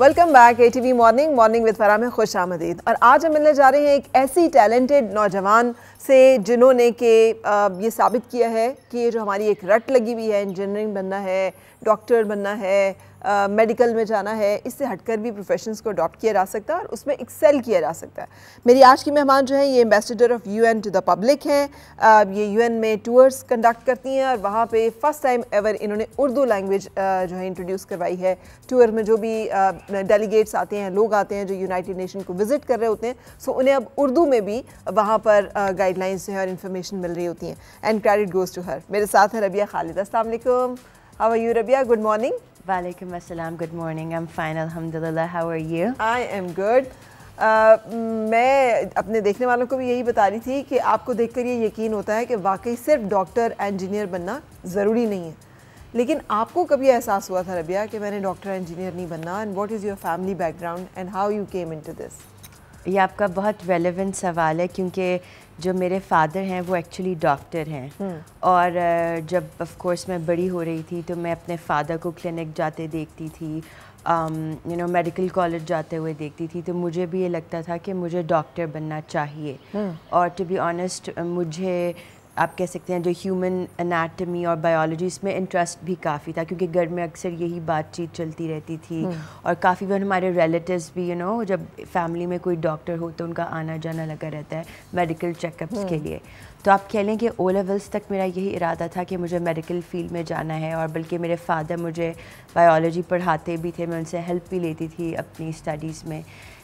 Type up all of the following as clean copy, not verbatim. Welcome back ATV morning morning with Farah में खुश आमदीद। और आज हम मिलने जा रहे हैं एक ऐसी टैलेंटेड नौजवान से जिन्होंने के ये साबित किया है कि जो हमारी एक रट लगी हुई है, इंजीनियरिंग बनना है, डॉक्टर बनना है, मेडिकल में जाना है, इससे हटकर भी प्रोफेशंस को अडॉप्ट किया जा सकता है और उसमें एक्सेल किया जा सकता है। मेरी आज की मेहमान जो है ये ambassador of UN to the public हैं। ये UN में टूर्स कंडक्ट करती हैं और वहाँ पे फर्स्ट टाइम एवर इन्होंने उर्दू लैंग्वेज जो है इंट्रोड्यूस करवाई है। टूर में जो भी डेलीगेट्स आते हैं, लोग आते हैं जो यूनाइटेड नेशन को विज़िट कर रहे होते हैं, सो उन्हें अब उर्दू में भी वहाँ पर गाइडलाइंस जो है और इन्फॉर्मेशन मिल रही होती हैं। And credit goes to her. मेरे साथ है रबिया खालिद। अस्सलाम वालेकुम, how are you Rabia? Good morning. Walaikum assalam, good morning. I'm fine, alhamdulillah. How are you? I am good. मैं अपने देखने वालों को भी यही बता रही थी कि आपको देखकर ये यकीन होता है कि वाकई सिर्फ डॉक्टर इंजीनियर बनना ज़रूरी नहीं है, लेकिन आपको कभी एहसास हुआ था रबिया कि मैंने डॉक्टर इंजीनियर नहीं बनना? And what is your family background and how you came into this? ये आपका बहुत रेलेवेंट सवाल है क्योंकि जो मेरे फादर हैं वो एक्चुअली डॉक्टर हैं। और जब ऑफ कोर्स मैं बड़ी हो रही थी तो मैं अपने फादर को क्लिनिक जाते देखती थी, मेडिकल कॉलेज जाते हुए देखती थी, तो मुझे भी ये लगता था कि मुझे डॉक्टर बनना चाहिए। और टू बी ऑनेस्ट मुझे आप कह सकते हैं जो ह्यूमन एनाटमी और बायोलॉजी इसमें इंटरेस्ट भी काफ़ी था क्योंकि घर में अक्सर यही बातचीत चलती रहती थी। और काफ़ी बार हमारे रिलेटिव्स भी यू नो जब फैमिली में कोई डॉक्टर हो तो उनका आना जाना लगा रहता है मेडिकल चेकअप्स के लिए। तो आप कह लें कि ओ लेवल्स तक मेरा यही इरादा था कि मुझे मेडिकल फील्ड में जाना है। और बल्कि मेरे फादर मुझे बायोलॉजी पढ़ाते भी थे, मैं उनसे हेल्प भी लेती थी अपनी स्टडीज़ में।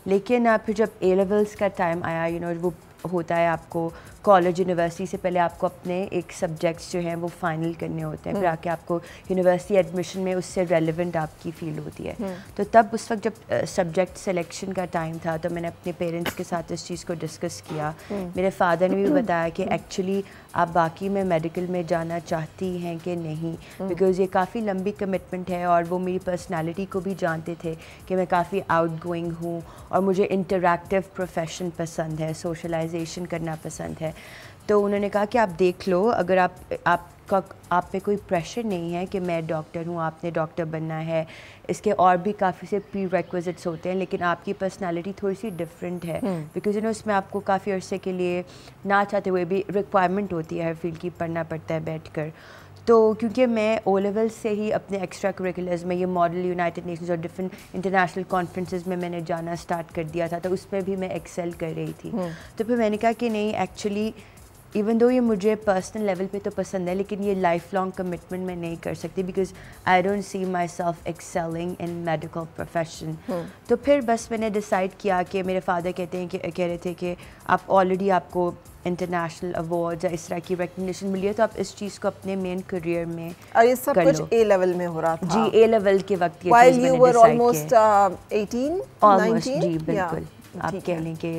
लेकिन फिर जब ए लेवल्स का टाइम आया, यू नो वो होता है आपको कॉलेज यूनिवर्सिटी से पहले आपको अपने एक सब्जेक्ट्स जो हैं वो फाइनल करने होते हैं, फिर आके आपको यूनिवर्सिटी एडमिशन में उससे रेलेवेंट आपकी फील्ड होती है। तो तब उस वक्त जब सब्जेक्ट सिलेक्शन का टाइम था तो मैंने अपने पेरेंट्स के साथ इस चीज़ को डिस्कस किया। मेरे फादर ने भी बताया कि एक्चुअली आप बाकी में मेडिकल में जाना चाहती हैं कि नहीं, बिकॉज़ ये काफ़ी लंबी कमिटमेंट है। और वो मेरी पर्सनैलिटी को भी जानते थे कि मैं काफ़ी आउट गोइंग हूँ और मुझे इंटरैक्टिव प्रोफेशन पसंद है, सोशलाइजेशन करना पसंद है। तो उन्होंने कहा कि आप देख लो, अगर आप पे कोई प्रेशर नहीं है कि मैं डॉक्टर हूँ, आपने डॉक्टर बनना है, इसके और भी काफ़ी से प्रीरेक्विजिट्स होते हैं, लेकिन आपकी पर्सनालिटी थोड़ी सी डिफरेंट है बिकॉज यू नो इसमें आपको काफ़ी अरसे के लिए ना चाहते हुए भी रिक्वायरमेंट होती है, हर फील्ड की पढ़ना पड़ता है बैठकर। तो क्योंकि मैं ओ लेवल से ही अपने एक्स्ट्रा करिकुलर्स में ये मॉडल यूनाइटेड नेशंस और डिफरेंट इंटरनेशनल कॉन्फ्रेंसेस में मैंने जाना स्टार्ट कर दिया था, तो उसमें भी मैं एक्सेल कर रही थी। तो फिर मैंने कहा कि नहीं, एक्चुअली इवन दो ये मुझे पर्सनल लेवल पे तो पसंद है, लेकिन ये लाइफ लॉन्ग कमिटमेंट मैं नहीं कर सकती because I don't see myself excelling in medical profession. तो फिर बस मैंने डिसाइड किया कि मेरे फादर कह रहे थे कि आप ऑलरेडी आपको इंटरनेशनल अवार्ड या इस तरह की रिकग्निशन मिली है, तो आप इस चीज़ को अपने मेन करियर में कर लो। ये सब कुछ ए लेवल में हो रहा था? जी, ए लेवल के वक्त ये चीज़ मैंने डिसाइड की। जी बिल्कुल, आप कह लें कि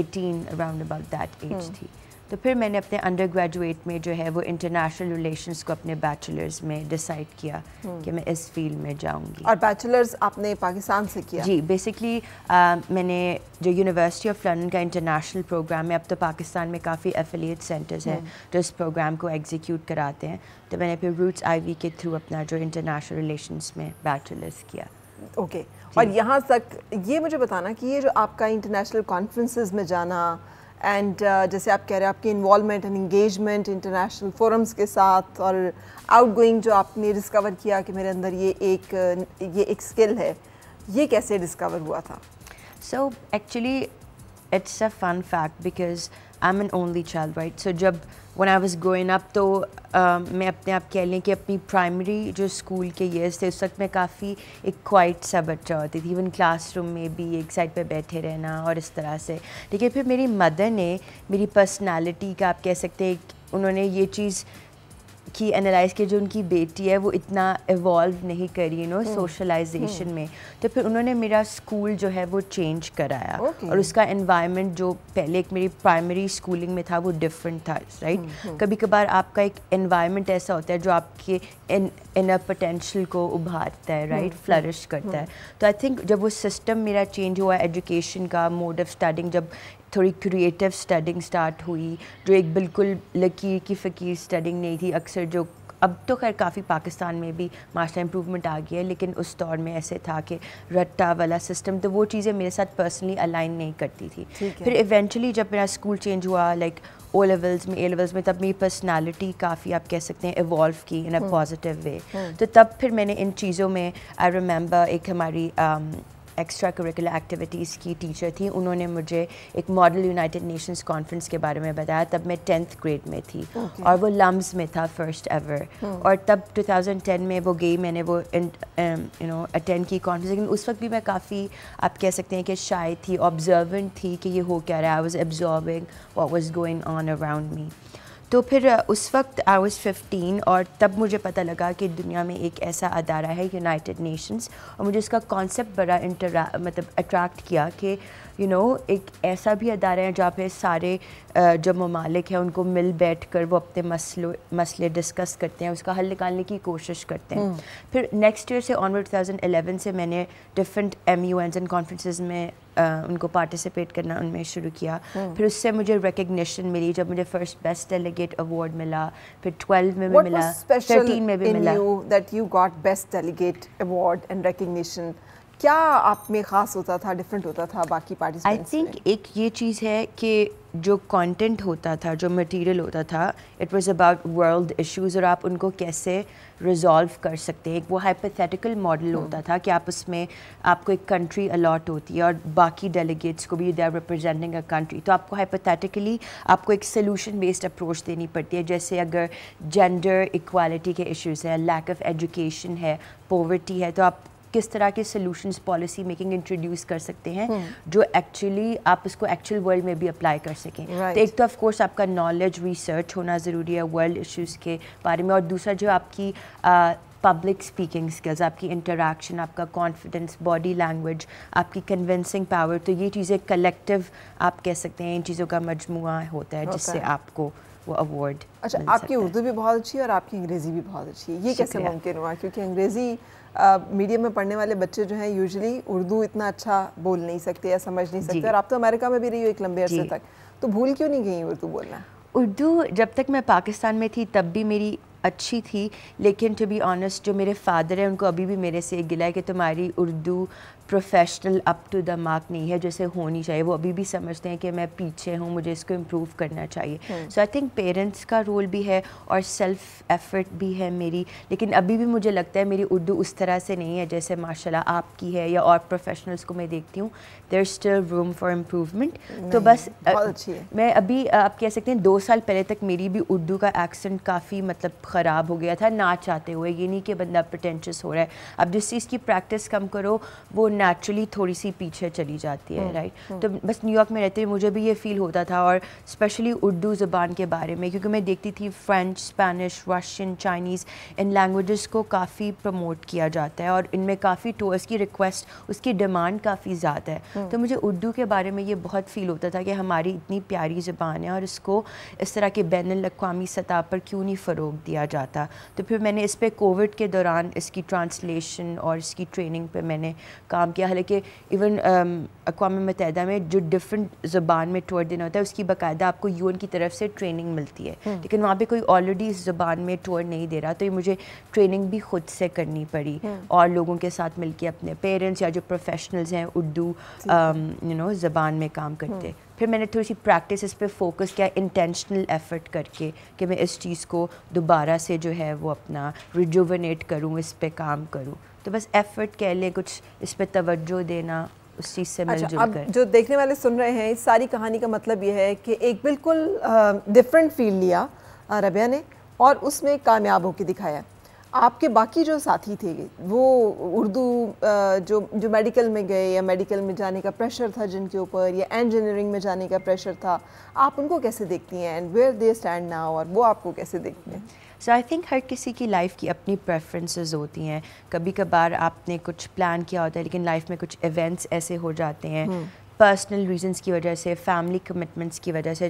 18 अराउंड अबाउट दैट एज थी। तो फिर मैंने अपने अंडर ग्रेजुएट में जो है वो इंटरनेशनल रिलेशंस को अपने बैचलर्स में डिसाइड किया कि मैं इस फील्ड में जाऊंगी। और बैचलर्स आपने पाकिस्तान से किया? जी, बेसिकली मैंने जो यूनिवर्सिटी ऑफ लंदन का इंटरनेशनल प्रोग्राम है, अब तो पाकिस्तान में काफ़ी एफिलिएट सेंटर्स हैं जो इस प्रोग्राम को एग्जीक्यूट कराते हैं, तो मैंने फिर रूट्स IVY के थ्रू अपना जो इंटरनेशनल रिलेशंस में बैचलर्स किया। ओके, और यहाँ तक ये मुझे बताना कि ये जो आपका इंटरनेशनल कॉन्फ्रेंसेस में जाना एंड जैसे आप कह रहे हैं आपकी involvement and engagement international forums के साथ और आउटगोइंग जो आपने डिस्कवर किया कि मेरे अंदर ये एक स्किल है, ये कैसे डिस्कवर हुआ था? So actually it's a fun fact because I am an only child, right? So जब when I was growing up तो मैं अपने आप कह लें कि अपनी प्राइमरी जो स्कूल के ईयर्स थे उस वक्त मैं काफ़ी एक क्वाइट सा बच्चा होती थी, इवन क्लासरूम में भी एक साइड पे बैठे रहना और इस तरह से। लेकिन फिर मेरी मदर ने मेरी पर्सनालिटी का आप कह सकते हैं उन्होंने ये चीज़ की एनालाइज़ की जो उनकी बेटी है वो इतना इवॉल्व नहीं करी यू नो सोशलाइजेशन में, तो फिर उन्होंने मेरा स्कूल जो है वो चेंज कराया। और उसका एनवायरनमेंट जो पहले एक मेरी प्राइमरी स्कूलिंग में था वो डिफरेंट था, राइट? कभी कभार आपका एक एनवायरनमेंट ऐसा होता है जो आपके इनर पोटेंशियल को उभारता है, राइट? फ्लरिश करता है। तो आई थिंक जब वो सिस्टम मेरा चेंज हुआ एजुकेशन का, मोड ऑफ स्टडिंग जब थोड़ी क्रिएटिव स्टडिंग स्टार्ट हुई, जो एक बिल्कुल लकीर की फ़कीर स्टडिंग नहीं थी अक्सर, जो अब तो खैर काफ़ी पाकिस्तान में भी माशा इम्प्रूवमेंट आ गई है, लेकिन उस दौर में ऐसे था कि रट्टा वाला सिस्टम, तो वो चीज़ें मेरे साथ पर्सनली अलाइन नहीं करती थी। फिर इवेंचुअली जब मेरा स्कूल चेंज हुआ, लाइक ओ लेवल्स में, ए लेवल्स में, तब मेरी पर्सनालिटी काफ़ी आप कह सकते हैं इवॉल्व की इन अ पॉजिटिव वे। तो तब फिर मैंने इन चीज़ों में, आई रिमेंबर एक हमारी एक्स्ट्रा करिकुलर एक्टिविटीज़ की टीचर थी, उन्होंने मुझे एक मॉडल यूनाइटेड नेशंस कॉन्फ्रेंस के बारे में बताया, तब मैं 10th ग्रेड में थी और वो लम्स में था फर्स्ट एवर, और तब 2010 में वो गई, मैंने वो यू नो अटेंड की कॉन्फ्रेंस, लेकिन उस वक्त भी मैं काफ़ी आप कह सकते हैं कि शाय थी, ऑब्जर्वेंट थी कि ये हो क्या रहा है, I was absorbing what was going on around me. तो फिर उस वक्त आई वाज 15 और तब मुझे पता लगा कि दुनिया में एक ऐसा अदारा है यूनाइटेड नेशंस, और मुझे इसका कॉन्सेप्ट बड़ा अट्रैक्ट किया कि यू नो एक ऐसा भी अदारा है जहाँ पे सारे जो ममालिक हैं उनको मिल बैठ कर वो अपने मसले डिस्कस करते हैं, उसका हल निकालने की कोशिश करते हैं। फिर नेक्स्ट ईयर से ऑनवर्ड 2011 से मैंने डिफरेंट MUNs एंड कॉन्फ्रेंसेस में उनको पार्टिसिपेट करना उनमें शुरू किया। फिर उससे मुझे रिकग्निशन मिली, जब मुझे फर्स्ट बेस्ट डेलीगेट अवार्ड मिला, फिर 12 में भी मिला, 13 में भी मिला। That you got best delegate award and recognition, क्या आप में ख़ास होता था, डिफरेंट होता था बाकी पार्टिसिपेंट्स? आई थिंक एक ये चीज़ है कि जो कंटेंट होता था, जो मटेरियल होता था, it was about world issues और आप उनको कैसे रिजॉल्व कर सकते हैं। एक वो हाइपोथेटिकल मॉडल होता था कि आप उसमें आपको एक कंट्री अलॉट होती है और बाकी डेलीगेट्स को भी they are representing a country, तो आपको हाइपोथेटिकली आपको एक सोल्यूशन बेस्ड अप्रोच देनी पड़ती है। जैसे अगर जेंडर इक्वालिटी के इश्यूज़ हैं, लैक ऑफ एजुकेशन है, पॉवर्टी है, तो आप किस तरह के सॉल्यूशंस पॉलिसी मेकिंग इंट्रोड्यूस कर सकते हैं जो एक्चुअली आप उसको एक्चुअल वर्ल्ड में भी अप्लाई कर सकें। तो एक तो ऑफ कोर्स आपका नॉलेज रिसर्च होना ज़रूरी है वर्ल्ड इश्यूज़ के बारे में, और दूसरा जो आपकी पब्लिक स्पीकिंग स्किल्स, आपकी इंटरेक्शन, आपका कॉन्फिडेंस, बॉडी लैंग्वेज, आपकी कन्विंसिंग पावर, तो ये चीज़ें कलेक्टिव आप कह सकते हैं, इन चीज़ों का मजमुआ होता है जिससे आपको वो अवार्ड। अच्छा, आपकी उर्दू भी बहुत अच्छी है और आपकी अंग्रेज़ी भी बहुत अच्छी है, ये कैसे मुमकिन हुआ? क्योंकि अंग्रेज़ी मीडियम में पढ़ने वाले बच्चे जो हैं यूजुअली उर्दू इतना अच्छा बोल नहीं सकते या समझ नहीं सकते, और आप तो अमेरिका में भी रही हो एक लंबे अरसे तक, तो भूल क्यों नहीं गई उर्दू बोलना? उर्दू जब तक मैं पाकिस्तान में थी तब भी मेरी अच्छी थी, लेकिन टू बी ऑनेस्ट जो मेरे फादर हैं उनको अभी भी मेरे से गिला है कि तुम्हारी Urdu professional up to the mark नहीं है जैसे होनी चाहिए, वो अभी भी समझते हैं कि मैं पीछे हूँ, मुझे इसको इम्प्रूव करना चाहिए। सो आई थिंक पेरेंट्स का रोल भी है और सेल्फ एफर्ट भी है मेरी, लेकिन अभी भी मुझे लगता है मेरी उर्दू उस तरह से नहीं है जैसे माशाल्लाह आपकी है या और प्रोफेशनल्स को मैं देखती हूँ, there is still room for improvement. तो बस मैं अभी आप कह सकते हैं 2 साल पहले तक मेरी भी उर्दू का एक्सेंट काफ़ी मतलब ख़राब हो गया था ना चाहते हुए, ये नहीं कि बंदा प्रिटेंशियस हो रहा है। अब जिस चीज़ की प्रैक्टिस कम करो वो नेचुरली थोड़ी सी पीछे चली जाती है, राइट। तो बस न्यूयॉर्क में रहते हुए मुझे भी ये फ़ील होता था, और स्पेशली उर्दू ज़बान के बारे में, क्योंकि मैं देखती थी फ्रेंच, स्पेनिश, रशियन, चाइनीज़, इन लैंग्वेजेस को काफ़ी प्रमोट किया जाता है और इनमें काफ़ी टूर्स की रिक्वेस्ट, उसकी डिमांड काफ़ी ज़्यादा है। तो मुझे उर्दू के बारे में ये बहुत फ़ील होता था कि हमारी इतनी प्यारी ज़बान है और इसको इस तरह के बैनुल अक़वामी सतह पर क्यों नहीं फ़रोग दिया जाता। तो फिर मैंने इस पर कोविड के दौरान इसकी ट्रांसलेशन और इसकी ट्रेनिंग पर मैंने काम किया। हालांकि इवन अक़वाम मुत्तहिदा में जो डिफरेंट ज़बान में टूर देना होता है उसकी बाकायदा आपको UN की तरफ से ट्रेनिंग मिलती है, लेकिन वहाँ पे कोई ऑलरेडी इस ज़बान में टूर नहीं दे रहा, तो ये मुझे ट्रेनिंग भी खुद से करनी पड़ी और लोगों के साथ मिलकर, अपने पेरेंट्स या जो प्रोफेशनल्स हैं उर्दू यू नो ज़बान में काम करते। फिर मैंने थोड़ी सी प्रैक्टिस इस पर फोकस किया, इंटेंशनल एफर्ट करके कि मैं इस चीज़ को दोबारा से जो है वो अपना रिजुवनेट करूँ, इस पर काम करूँ। तो बस एफर्ट कह लें, कुछ इस पर तवज्जो देना, उस चीज़ से मिलजुल कर। अब जो देखने वाले सुन रहे हैं, इस सारी कहानी का मतलब ये है कि एक बिल्कुल डिफरेंट फील्ड लिया रबिया ने और उसमें कामयाब होकर दिखाया। आपके बाकी जो साथी थे वो उर्दू जो मेडिकल में गए या मेडिकल में जाने का प्रेशर था जिनके ऊपर, या इंजीनियरिंग में जाने का प्रेशर था, आप उनको कैसे देखती हैं and where they stand now, और वो आपको कैसे देखते हैं? सो आई थिंक हर किसी की लाइफ की अपनी प्रेफरेंसेस होती हैं। कभी कभार आपने कुछ प्लान किया होता है लेकिन लाइफ में कुछ इवेंट्स ऐसे हो जाते हैं पर्सनल रीजंस की वजह से, फैमिली कमिटमेंट्स की वजह से,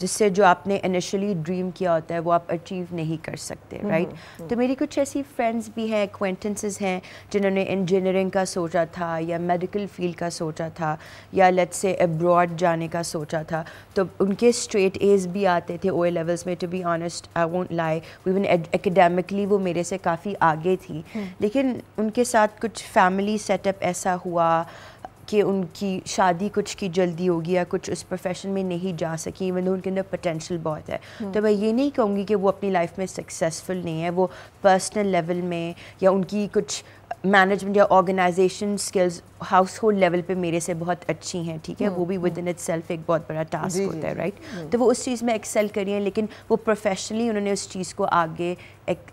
जिससे जो आपने इनिशियली ड्रीम किया होता है वो आप अचीव नहीं कर सकते, राइट? तो मेरी कुछ ऐसी फ्रेंड्स भी हैं, एक्वेंटेंसेस हैं, जिन्होंने इंजीनियरिंग का सोचा था या मेडिकल फील्ड का सोचा था या लेट्स से अब्रॉड जाने का सोचा था, तो उनके स्ट्रेट एज भी आते थे ओ लेवल्स में, to be honest I won't lie, even academically वो मेरे से काफ़ी आगे थी, लेकिन उनके साथ कुछ फैमिली सेटअप ऐसा हुआ कि उनकी शादी कुछ की जल्दी होगी या कुछ उस प्रोफेशन में नहीं जा सकी, इवन उनके अंदर पोटेंशियल बहुत है। तो मैं ये नहीं कहूँगी कि वो अपनी लाइफ में सक्सेसफुल नहीं है, वो पर्सनल लेवल में या उनकी कुछ मैनेजमेंट या organisation skills household level पे मेरे से बहुत अच्छी हैं, ठीक है, वो भी विद इन इटसेल्फ एक बहुत बड़ा टास्क होता है, राइट? तो वो उस चीज़ में एक्सेल करी हैं, लेकिन वो प्रोफेशनली उन्होंने उस चीज़ को आगे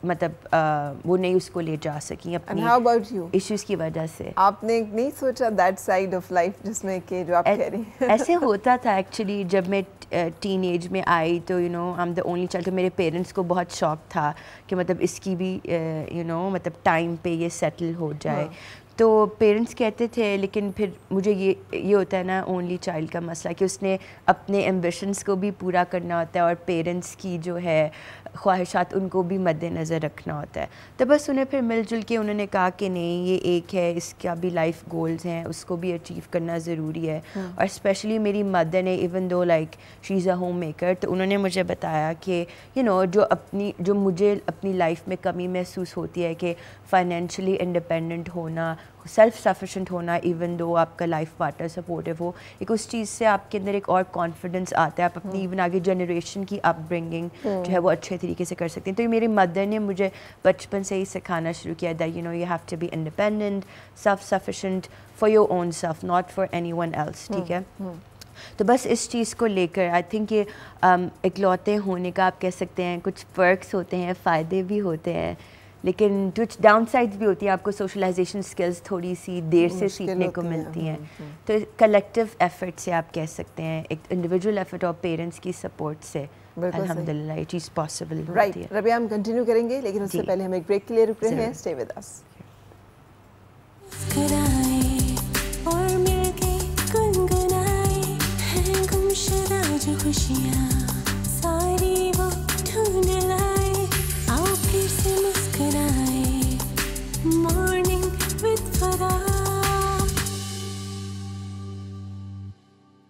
मतलब वो नहीं उसको ले जा सकी अपनी इश्यूज़ की वजह से। आपने नहीं सोचा दैट साइड ऑफ लाइफ जिसमें कि जो आप कह रही हैं? ऐसे होता था एक्चुअली, जब मैं टीन एज में आई तो you know I am the only child, मेरे पेरेंट्स को बहुत शौक था कि मतलब इसकी भी यू नो मतलब टाइम पे ये सेटल हो जाए, तो पेरेंट्स कहते थे, लेकिन फिर मुझे ये होता है ना ओनली चाइल्ड का मसला कि उसने अपने एम्बिशंस को भी पूरा करना होता है और पेरेंट्स की जो है ख्वाहिशात उनको भी मद्देनज़र रखना होता है। तो बस उन्हें फिर मिलजुल के उन्होंने कहा कि नहीं ये एक है, इसका भी लाइफ गोल्स हैं, उसको भी अचीव करना ज़रूरी है। और स्पेशली मेरी मदर ने, even though like she is a homemaker, तो उन्होंने मुझे बताया कि यू नो जो मुझे अपनी लाइफ में कमी महसूस होती है कि फाइनेंशली इंडिपेंडेंट होना, सेल्फ सफिशेंट होना, इवन दो आपका लाइफ पार्टनर सपोर्टिव हो, एक उस चीज़ से आपके अंदर एक और कॉन्फिडेंस आता है, आप अपनी इवन आगे जनरेशन की अपब्रिंगिंग जो है वो अच्छे तरीके से कर सकते हैं। तो ये मेरी मदर ने मुझे बचपन से ही सिखाना शुरू किया that you know you have to be independent, self sufficient for your own self, not for anyone else, ठीक है? तो बस इस चीज़ को लेकर आई थिंक ये इकलौते होने का आप कह सकते हैं कुछ पर्क्स होते हैं, फ़ायदे भी होते हैं, लेकिन कुछ डाउनसाइड्स भी होती हैं। आपको सोशलाइजेशन स्किल्स थोड़ी सी देर से सीखने को मिलती हैं। तो कलेक्टिव एफर्ट से आप कह सकते हैं, एक इंडिविजुअल एफर्ट और पेरेंट्स की सपोर्ट से अल्हम्दुलिल्लाह it is possible. Right Rabia, हम कंटिन्यू करेंगे, लेकिन उससे पहले हम एक ब्रेक के लिए रुक रहे हैं। Stay with us. खुशियाँ